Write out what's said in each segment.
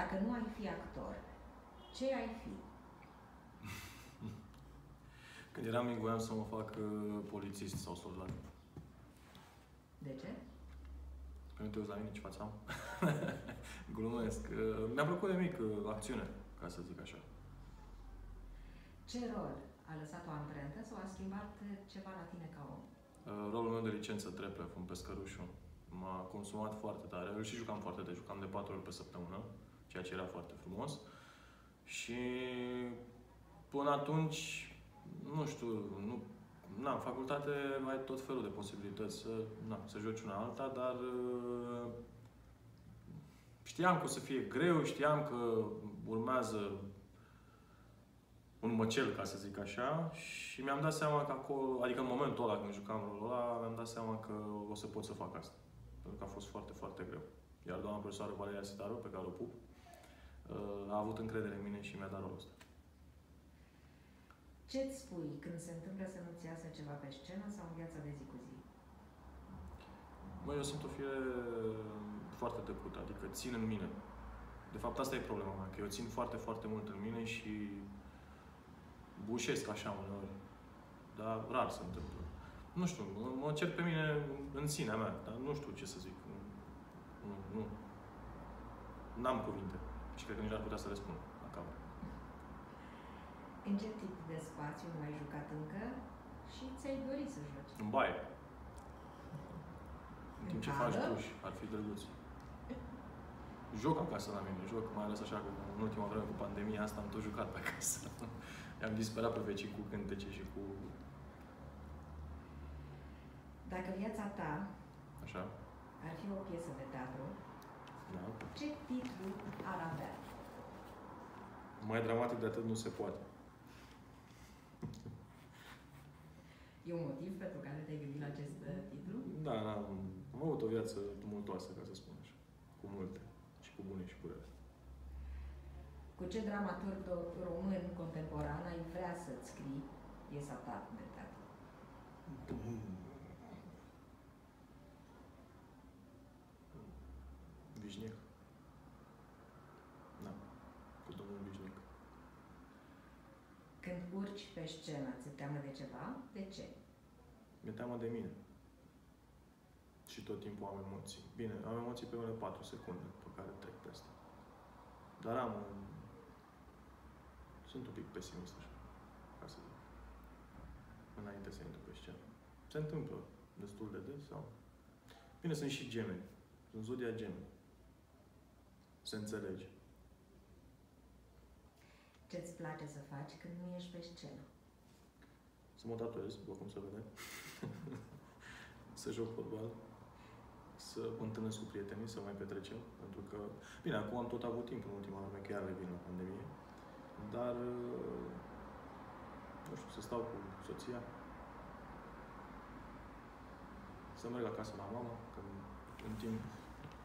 Dacă nu ai fi actor, ce ai fi? Când eram mic, voiam să mă fac polițist sau soldat. De ce? Că nu te uiți la mine ce faceam. Glumesc. Mi-a plăcut de mic acțiune, ca să zic așa. Ce rol a lăsat o amprentă sau a schimbat ceva la tine ca om? Rolul meu de licență treplă, un pescărușu, m-a consumat foarte tare. Eu și jucam foarte des, jucam de 4 ori pe săptămână, ceea ce era foarte frumos. Și până atunci, nu știu, nu, na, în facultate ai tot felul de posibilități să, na, să joci una alta, dar știam că o să fie greu, știam că urmează un măcel, ca să zic așa, și mi-am dat seama că acolo, adică în momentul ăla când jucam rolul ăla, mi-am dat seama că o să pot să fac asta. Pentru că a fost foarte, foarte greu. Iar doamna profesoară Valeria Sitaru, pe care o pup, a avut încredere în mine și mi-a dat rolul ăsta. Ce-ți spui când se întâmplă să nu-ți iasă ceva pe scenă sau în viața de zi cu zi? Băi, eu sunt o fire foarte tăcută, adică țin în mine. De fapt, asta e problema mea, că eu țin foarte, foarte mult în mine și bușesc așa uneori, dar rar se întâmplă. Nu știu, mă cer pe mine în sinea mea, dar nu știu ce să zic. Nu. N-am cuvinte și cred că nici n-ar putea să le spun la cap. În ce tip de spațiu nu ai jucat încă și ți-ai dorit să joci? În baie. În timp ce faci duș, ar fi drăguț. Joc acasă la mine, joc, mai ales așa că în ultima vreme cu pandemia asta am tot jucat pe acasă. I-am disperat pe vecii cu cântece și cu... Dacă viața ta așa ar fi o piesă de teatru, da, ce titlu ar avea? Mai dramatic de atât nu se poate. E un motiv pentru care te-ai gândit la acest titlu? Da, am avut o viață tumultoasă, ca să spun așa. Cu multe, și cu bune și cu rele. Cu ce dramaturg român contemporan ai vrea să-ți scrii piesa ta de teatru? Vișnic. Da, cu domnul Vișnic. Când urci pe scenă, ți-e teamă de ceva? De ce? Mi-e teamă de mine. Și tot timpul am emoții. Bine, am emoții pe mele 4 secunde pe care trec peste. Dar am... Sunt un pic pesimist, așa, ca să zic, înainte să intru pe scenă. Se întâmplă destul de des sau... Bine, sunt și gemeni. Sunt zodia gemeni. Se înțelege. Ce-ți place să faci când nu ești pe scenă? Să mă tatuez, după cum se vede. Să joc fotbal. Să mă întâlnesc cu prietenii, să mai petrecem. Pentru că, bine, acum am tot avut timp în ultima vreme, că iar revin la pandemie. Dar, nu știu, să stau cu soția. Să merg acasă la mama, când, în timp,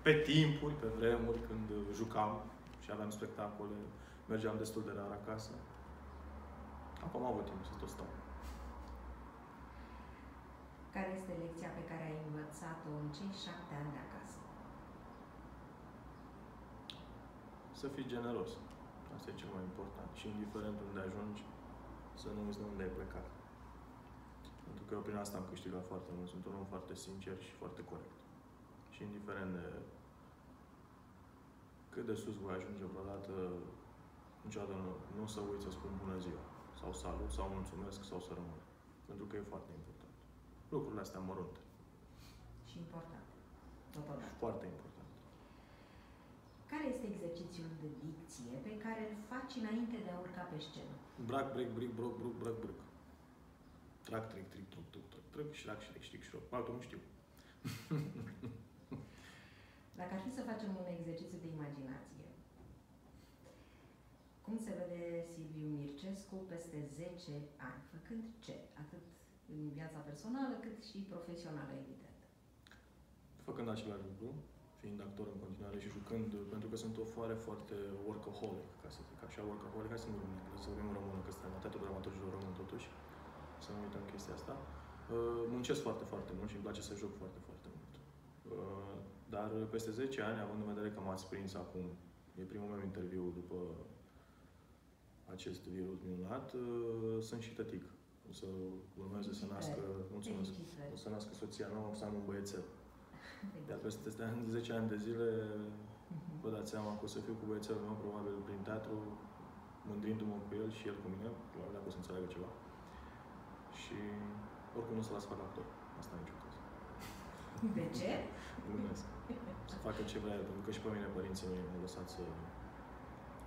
pe vremuri, când jucam și aveam spectacole, mergeam destul de rar acasă. Acum am avut timp să tot stau. Care este lecția pe care ai învățat-o în cei 7 ani de acasă? Să fii generos. Asta e cel mai important. Și indiferent unde ajungi, să nu uiți de unde ai plecat. Pentru că eu prin asta am câștigat foarte mult. Sunt un om foarte sincer și foarte corect. Și indiferent de cât de sus voi ajunge vreodată, niciodată nu o să uit să spun bună ziua, sau salut, sau mulțumesc, sau să rămân. Pentru că e foarte important. Lucrurile astea mărunte. Și importante. Totodată. Foarte important. Care este exercițiul de dicție pe care îl faci înainte de a urca pe scenă? Brac, brec, bric, broc, bruc, brac, bruc. Trac, trec, tric, truc, truc, truc, truc, șrac, șrec, știc, șroc. Altul nu știu. Dacă ar fi să facem un exercițiu de imaginație, cum se vede Silviu Mircescu peste 10 ani? Făcând ce? Atât în viața personală, cât și profesională, evident. Făcând același lucru, fiind actor în continuare și jucând, pentru că sunt o foare foarte workaholic, ca să zic așa, workaholic, hai să nu vorbim, să vorbim în română, că suntem la teatrul dramaturgilor români, totuși, să nu uităm chestia asta. Muncesc foarte, foarte mult și îmi place să joc foarte, foarte mult. Dar peste 10 ani, având în vedere că m-ați prins acum E primul meu interviu după acest virus minunat. Sunt și tătic. O să urmeze să nască, mulțumesc, o să nască soția nouă, să am un băiețel. Iar peste 10 ani de zile, vă dați seama că o să fiu cu băiețelul meu, probabil, prin teatru, mândrindu-mă cu el și el cu mine, probabil dacă o să înțeleagă ceva. Și oricum nu o să las fac actor. Asta niciodată. De ce? Mulțumesc. Să facă ce vrea, pentru că și pe mine părinții mei m-au lăsat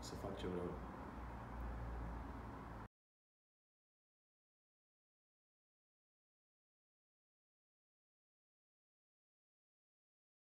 să fac ce vreau.